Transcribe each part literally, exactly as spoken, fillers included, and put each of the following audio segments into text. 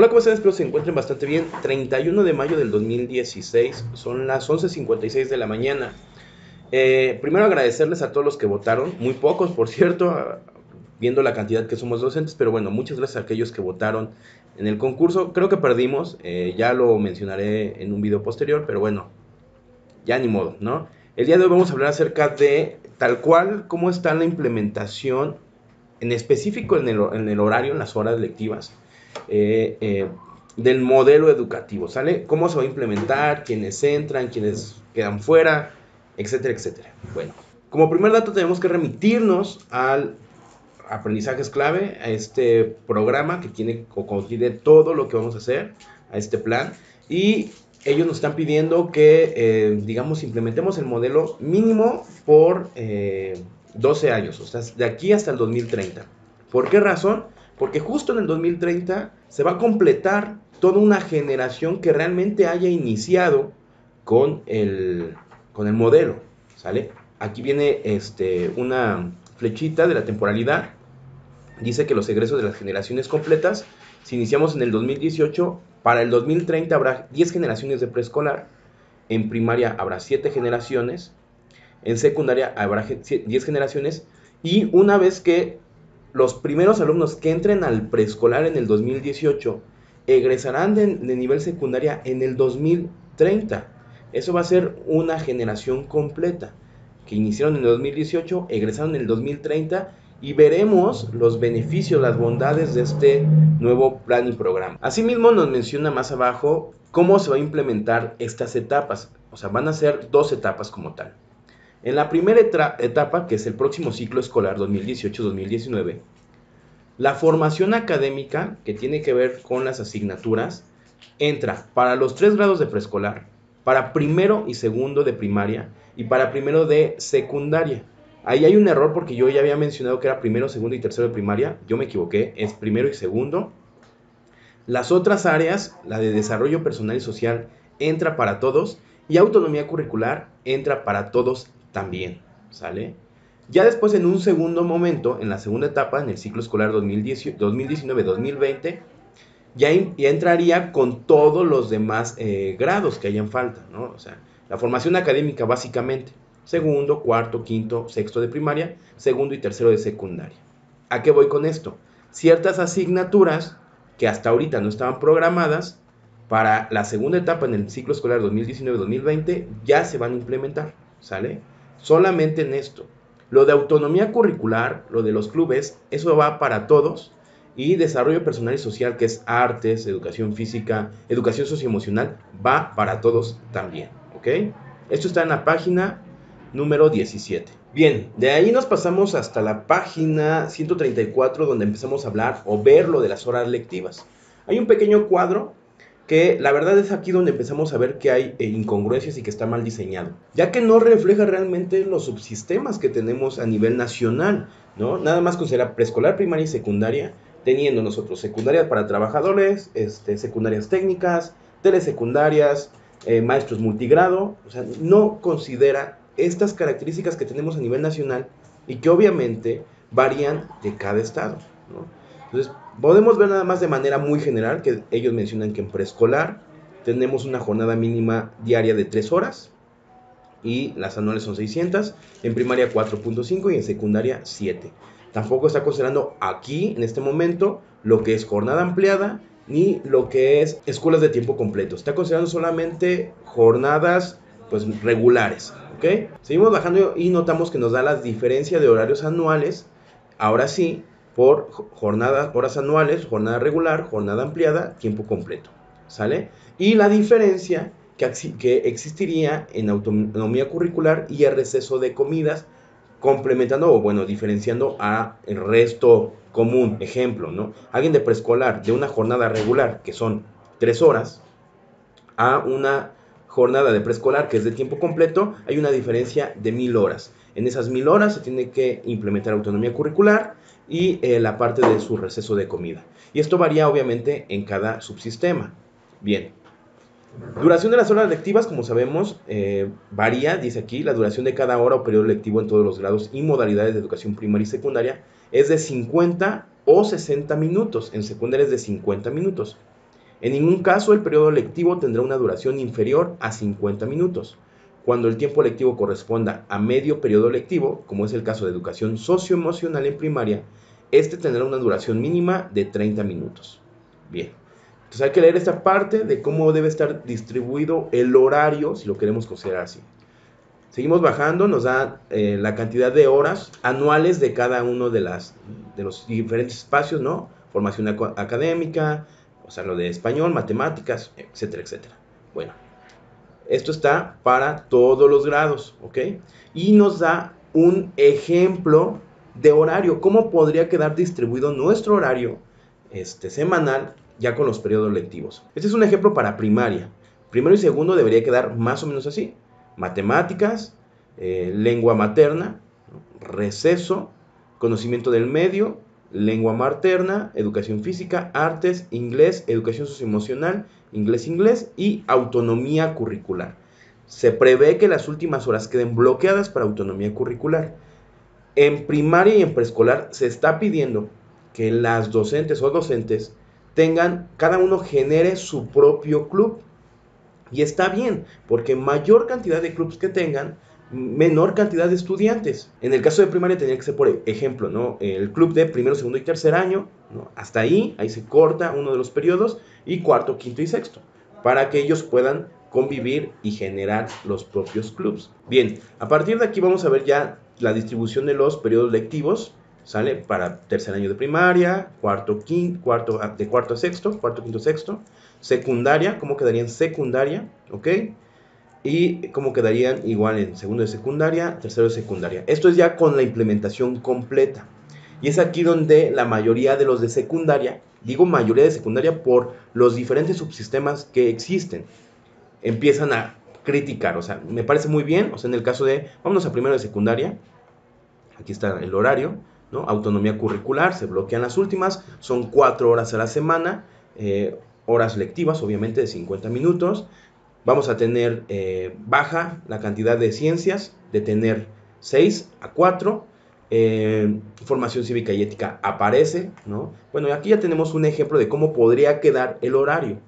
Hola, ¿cómo están? Espero se encuentren bastante bien. treinta y uno de mayo del dos mil dieciséis, son las once cincuenta y seis de la mañana. Eh, primero agradecerles a todos los que votaron, muy pocos por cierto, viendo la cantidad que somos docentes, pero bueno, muchas gracias a aquellos que votaron en el concurso. Creo que perdimos, eh, ya lo mencionaré en un video posterior, pero bueno, ya ni modo, ¿no? El día de hoy vamos a hablar acerca de tal cual, cómo está la implementación, en específico en el, en el horario, en las horas lectivas, eh, eh, del modelo educativo, ¿sale? Cómo se va a implementar, quiénes entran, quiénes quedan fuera, etcétera, etcétera. Bueno, como primer dato tenemos que remitirnos al aprendizajes clave, a este programa que tiene o contiene todo lo que vamos a hacer, a este plan, y ellos nos están pidiendo que, eh, digamos, implementemos el modelo mínimo por eh, doce años, o sea, de aquí hasta el dos mil treinta. ¿Por qué razón? Porque justo en el dos mil treinta se va a completar toda una generación que realmente haya iniciado con el... con el modelo, ¿sale? Aquí viene este, una flechita de la temporalidad. Dice que los egresos de las generaciones completas, si iniciamos en el dos mil dieciocho, para el dos mil treinta habrá diez generaciones de preescolar, en primaria habrá siete generaciones, en secundaria habrá diez generaciones, y una vez que los primeros alumnos que entren al preescolar en el dos mil dieciocho egresarán de, de nivel secundaria en el dos mil treinta. Eso va a ser una generación completa, que iniciaron en el dos mil dieciocho, egresaron en el dos mil treinta, y veremos los beneficios, las bondades de este nuevo plan y programa. Asimismo nos menciona más abajo cómo se va a implementar estas etapas, o sea, van a ser dos etapas como tal. En la primera etapa, que es el próximo ciclo escolar dos mil dieciocho dos mil diecinueve, la formación académica, que tiene que ver con las asignaturas, entra para los tres grados de preescolar, para primero y segundo de primaria y para primero de secundaria. Ahí hay un error porque yo ya había mencionado que era primero, segundo y tercero de primaria. Yo me equivoqué, es primero y segundo. Las otras áreas, la de desarrollo personal y social, entra para todos. Y autonomía curricular entra para todos también, ¿sale? Ya después, en un segundo momento, en la segunda etapa, en el ciclo escolar dos mil diecinueve dos mil veinte, Ya, ya entraría con todos los demás eh, grados que hayan falta, ¿no? O sea, la formación académica básicamente, segundo, cuarto, quinto, sexto de primaria, segundo y tercero de secundaria. ¿A qué voy con esto? Ciertas asignaturas que hasta ahorita no estaban programadas para la segunda etapa en el ciclo escolar dos mil diecinueve dos mil veinte ya se van a implementar, ¿sale? Solamente en esto. Lo de autonomía curricular, lo de los clubes, eso va para todos. Y desarrollo personal y social, que es artes, educación física, educación socioemocional, va para todos también, ¿ok? Esto está en la página número diecisiete. Bien, de ahí nos pasamos hasta la página ciento treinta y cuatro, donde empezamos a hablar o ver lo de las horas lectivas. Hay un pequeño cuadro que la verdad es aquí donde empezamos a ver que hay incongruencias y que está mal diseñado, ya que no refleja realmente los subsistemas que tenemos a nivel nacional, ¿no? Nada más considera preescolar, primaria y secundaria, teniendo nosotros secundarias para trabajadores, este, secundarias técnicas, telesecundarias, eh, maestros multigrado. O sea, no considera estas características que tenemos a nivel nacional y que obviamente varían de cada estado, ¿no? Entonces, podemos ver nada más de manera muy general que ellos mencionan que en preescolar tenemos una jornada mínima diaria de tres horas y las anuales son seiscientas, en primaria cuatro punto cinco y en secundaria siete. Tampoco está considerando aquí, en este momento, lo que es jornada ampliada ni lo que es escuelas de tiempo completo. Está considerando solamente jornadas, pues, regulares, ¿ok? Seguimos bajando y notamos que nos da la diferencia de horarios anuales, ahora sí, por jornadas, horas anuales, jornada regular, jornada ampliada, tiempo completo, ¿sale? Y la diferencia que, que existiría en autonomía curricular y el receso de comidas, complementando o, bueno, diferenciando a el resto común. Ejemplo, ¿no? Alguien de preescolar de una jornada regular, que son tres horas, a una jornada de preescolar que es de tiempo completo, hay una diferencia de mil horas. En esas mil horas se tiene que implementar autonomía curricular y eh, la parte de su receso de comida. Y esto varía, obviamente, en cada subsistema. Bien. Duración de las horas lectivas, como sabemos, eh, varía, dice aquí, la duración de cada hora o periodo lectivo en todos los grados y modalidades de educación primaria y secundaria es de cincuenta o sesenta minutos, en secundaria es de cincuenta minutos. En ningún caso el periodo lectivo tendrá una duración inferior a cincuenta minutos. Cuando el tiempo lectivo corresponda a medio periodo lectivo, como es el caso de educación socioemocional en primaria, este tendrá una duración mínima de treinta minutos. Bien, entonces hay que leer esta parte de cómo debe estar distribuido el horario, si lo queremos considerar así. Seguimos bajando, nos da eh, la cantidad de horas anuales de cada uno de, las, de los diferentes espacios, ¿no? Formación académica, o sea, lo de español, matemáticas, etcétera, etcétera. Bueno, esto está para todos los grados, ¿ok? Y nos da un ejemplo de horario. ¿Cómo podría quedar distribuido nuestro horario este, semanal ya con los periodos lectivos? Este es un ejemplo para primaria. Primero y segundo debería quedar más o menos así. Matemáticas, eh, lengua materna, receso, conocimiento del medio, lengua materna, educación física, artes, inglés, educación socioemocional, inglés-inglés y autonomía curricular. Se prevé que las últimas horas queden bloqueadas para autonomía curricular. En primaria y en preescolar se está pidiendo que las docentes o docentes tengan, cada uno genere su propio club. Y está bien, porque mayor cantidad de clubes que tengan, menor cantidad de estudiantes. En el caso de primaria tenía que ser, por ejemplo, ¿no? El club de primero, segundo y tercer año, ¿no? Hasta ahí, ahí se corta uno de los periodos, y cuarto, quinto y sexto, para que ellos puedan convivir y generar los propios clubes. Bien, a partir de aquí vamos a ver ya la distribución de los periodos lectivos, ¿sale? Para tercer año de primaria, cuarto, quinto, cuarto, de cuarto a sexto, cuarto, quinto, sexto. Secundaria, ¿cómo quedaría en secundaria? ¿Ok? Y cómo quedarían igual en segundo de secundaria, tercero de secundaria. Esto es ya con la implementación completa. Y es aquí donde la mayoría de los de secundaria, digo mayoría de secundaria por los diferentes subsistemas que existen, empiezan a criticar. O sea, me parece muy bien, o sea, en el caso de, vámonos a primero de secundaria, aquí está el horario, ¿no? Autonomía curricular, se bloquean las últimas, son cuatro horas a la semana, eh, horas lectivas, obviamente, de cincuenta minutos. Vamos a tener eh, baja la cantidad de ciencias, de tener seis a cuatro. Eh, formación cívica y ética aparece, ¿no? Bueno, aquí ya tenemos un ejemplo de cómo podría quedar el horario.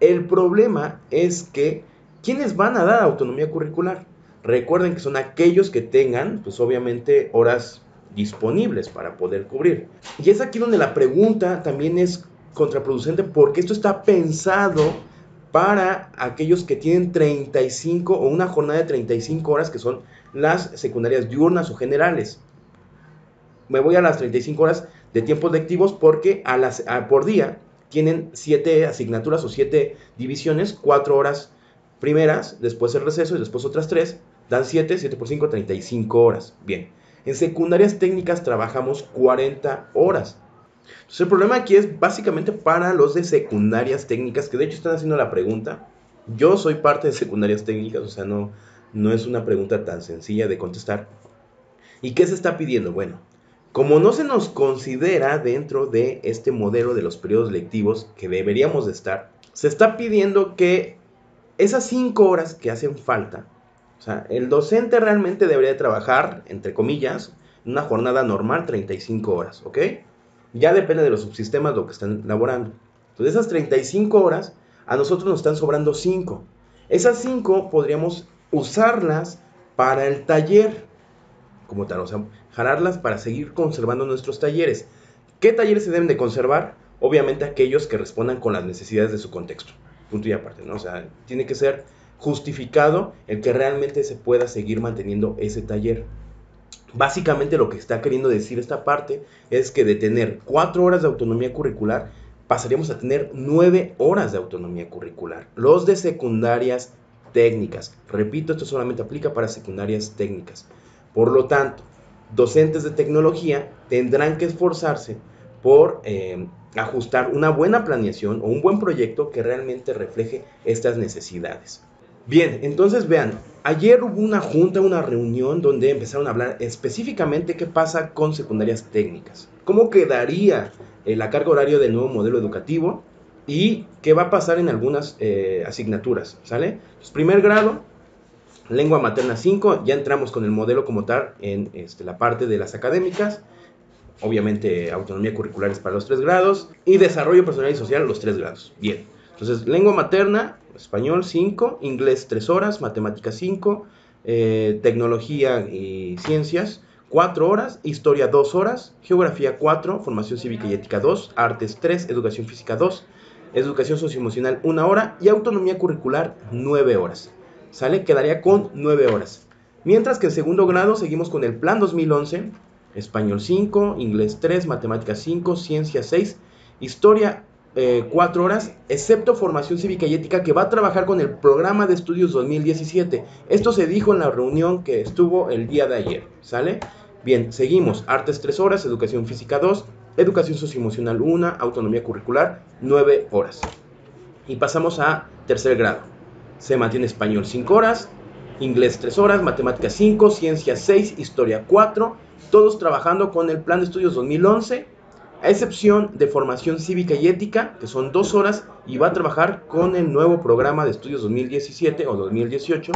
El problema es que, ¿quiénes van a dar autonomía curricular? Recuerden que son aquellos que tengan, pues obviamente, horas disponibles para poder cubrir. Y es aquí donde la pregunta también es contraproducente, porque esto está pensado para aquellos que tienen treinta y cinco o una jornada de treinta y cinco horas, que son las secundarias diurnas o generales. Me voy a las treinta y cinco horas de tiempos lectivos porque a las, a, por día tienen siete asignaturas o siete divisiones, cuatro horas primeras, después el receso y después otras tres, dan siete, siete por cinco, treinta y cinco horas. Bien, en secundarias técnicas trabajamos cuarenta horas. Entonces el problema aquí es básicamente para los de secundarias técnicas, que de hecho están haciendo la pregunta. Yo soy parte de secundarias técnicas, o sea, no, no es una pregunta tan sencilla de contestar. ¿Y qué se está pidiendo? Bueno, como no se nos considera dentro de este modelo de los periodos lectivos que deberíamos de estar, se está pidiendo que esas cinco horas que hacen falta, o sea, el docente realmente debería trabajar, entre comillas, una jornada normal, treinta y cinco horas, ¿ok? Ya depende de los subsistemas lo que están elaborando. Entonces esas treinta y cinco horas, a nosotros nos están sobrando cinco. Esas cinco podríamos usarlas para el taller, como tal, o sea, jalarlas para seguir conservando nuestros talleres. ¿Qué talleres se deben de conservar? Obviamente aquellos que respondan con las necesidades de su contexto. Punto y aparte, ¿no? O sea, tiene que ser justificado el que realmente se pueda seguir manteniendo ese taller. Básicamente lo que está queriendo decir esta parte es que de tener cuatro horas de autonomía curricular pasaríamos a tener nueve horas de autonomía curricular. Los de secundarias técnicas. Repito, esto solamente aplica para secundarias técnicas. Por lo tanto, docentes de tecnología tendrán que esforzarse por eh, ajustar una buena planeación o un buen proyecto que realmente refleje estas necesidades. Bien, entonces vean, ayer hubo una junta, una reunión donde empezaron a hablar específicamente qué pasa con secundarias técnicas. Cómo quedaría eh, la carga horaria del nuevo modelo educativo y qué va a pasar en algunas eh, asignaturas, ¿sale? Pues primer grado, lengua materna cinco, ya entramos con el modelo como tal en este, la parte de las académicas. Obviamente autonomía curricular es para los tres grados y desarrollo personal y social los tres grados. Bien. Entonces, lengua materna, español cinco, inglés tres horas, matemáticas cinco, eh, tecnología y ciencias cuatro horas, historia dos horas, geografía cuatro, formación cívica y ética dos, artes tres, educación física dos, educación socioemocional una hora y autonomía curricular nueve horas. ¿Sale? Quedaría con nueve horas. Mientras que en segundo grado seguimos con el Plan dos mil once, español cinco, inglés tres, matemáticas cinco, ciencia seis, historia eh, cuatro horas, excepto formación cívica y ética, que va a trabajar con el programa de estudios dos mil diecisiete. Esto se dijo en la reunión que estuvo el día de ayer, ¿sale? Bien, seguimos, artes tres horas, educación física dos, educación socioemocional una, autonomía curricular nueve horas. Y pasamos a tercer grado. Se mantiene español cinco horas, inglés tres horas, matemáticas cinco, ciencia seis, historia cuatro, todos trabajando con el Plan de Estudios dos mil once, a excepción de formación cívica y ética, que son dos horas, y va a trabajar con el nuevo programa de estudios dos mil diecisiete o dos mil dieciocho,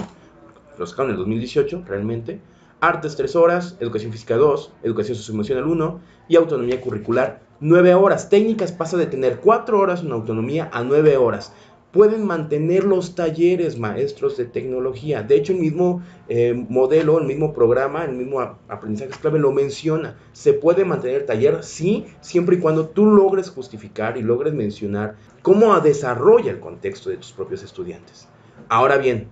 lo sacaron en el dos mil dieciocho realmente, artes tres horas, educación física dos, educación socioemocional uno y autonomía curricular nueve horas. Técnicas pasa de tener cuatro horas en autonomía a nueve horas. Pueden mantener los talleres, maestros de tecnología. De hecho, el mismo eh, modelo, el mismo programa, el mismo aprendizaje clave lo menciona. Se puede mantener el taller, sí, siempre y cuando tú logres justificar y logres mencionar cómo desarrolla el contexto de tus propios estudiantes. Ahora bien,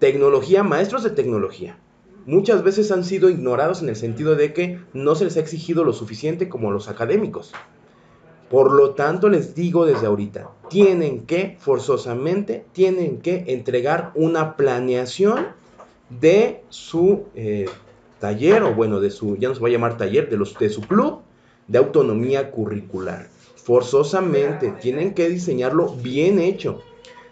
tecnología, maestros de tecnología. Muchas veces han sido ignorados en el sentido de que no se les ha exigido lo suficiente como los académicos. Por lo tanto, les digo desde ahorita, tienen que, forzosamente, tienen que entregar una planeación de su eh, taller, o bueno, de su, ya no se va a llamar taller, de, los, de su club de autonomía curricular. Forzosamente, tienen que diseñarlo bien hecho.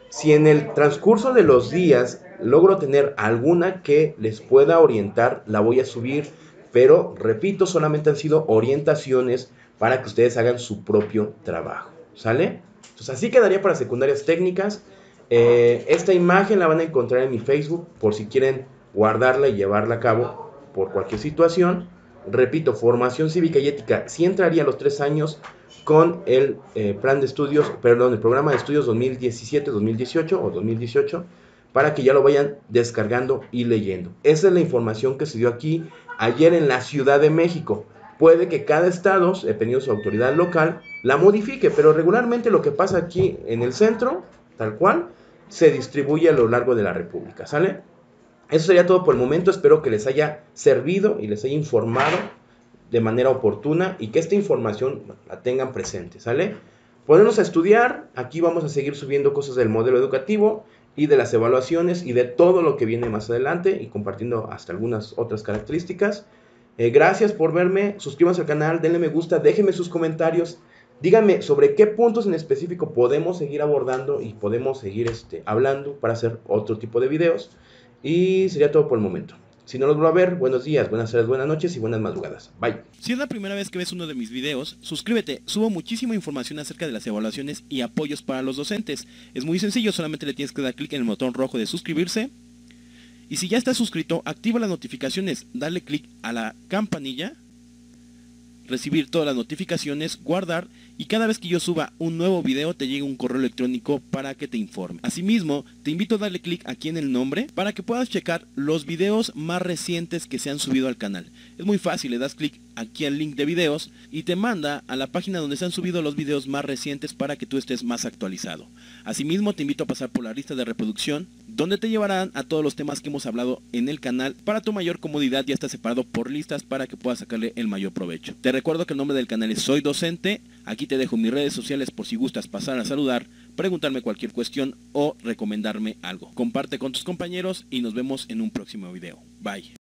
Si en el transcurso de los días logro tener alguna que les pueda orientar, la voy a subir, pero, repito, solamente han sido orientaciones para que ustedes hagan su propio trabajo, ¿sale? Entonces, así quedaría para secundarias técnicas. Eh, esta imagen la van a encontrar en mi Facebook, por si quieren guardarla y llevarla a cabo por cualquier situación. Repito, formación cívica y ética sí entraría a los tres años con el eh, plan de estudios, perdón, el programa de estudios dos mil diecisiete, dos mil dieciocho o dos mil dieciocho, para que ya lo vayan descargando y leyendo. Esa es la información que se dio aquí ayer en la Ciudad de México. Puede que cada estado, dependiendo de su autoridad local, la modifique, pero regularmente lo que pasa aquí en el centro, tal cual, se distribuye a lo largo de la República, ¿sale? Eso sería todo por el momento, espero que les haya servido y les haya informado de manera oportuna y que esta información la tengan presente, ¿sale? Ponernos a estudiar, aquí vamos a seguir subiendo cosas del modelo educativo y de las evaluaciones y de todo lo que viene más adelante y compartiendo hasta algunas otras características. Eh, gracias por verme, suscríbanse al canal, denle me gusta, déjenme sus comentarios, díganme sobre qué puntos en específico podemos seguir abordando y podemos seguir este, hablando para hacer otro tipo de videos. Y sería todo por el momento. Si no los vuelvo a ver, buenos días, buenas tardes, buenas noches y buenas madrugadas. Bye. Si es la primera vez que ves uno de mis videos, suscríbete. Subo muchísima información acerca de las evaluaciones y apoyos para los docentes. Es muy sencillo, solamente le tienes que dar clic en el botón rojo de suscribirse. Y si ya estás suscrito, activa las notificaciones, dale clic a la campanilla, recibir todas las notificaciones, guardar y cada vez que yo suba un nuevo video te llegue un correo electrónico para que te informe. Asimismo, te invito a darle clic aquí en el nombre para que puedas checar los videos más recientes que se han subido al canal. Es muy fácil, le das clic aquí al link de videos y te manda a la página donde se han subido los videos más recientes para que tú estés más actualizado. Asimismo, te invito a pasar por la lista de reproducción donde te llevarán a todos los temas que hemos hablado en el canal. Para tu mayor comodidad ya está separado por listas para que puedas sacarle el mayor provecho. Te recuerdo que el nombre del canal es Soy Docente. Aquí te dejo mis redes sociales por si gustas pasar a saludar, preguntarme cualquier cuestión o recomendarme algo. Comparte con tus compañeros y nos vemos en un próximo video. Bye.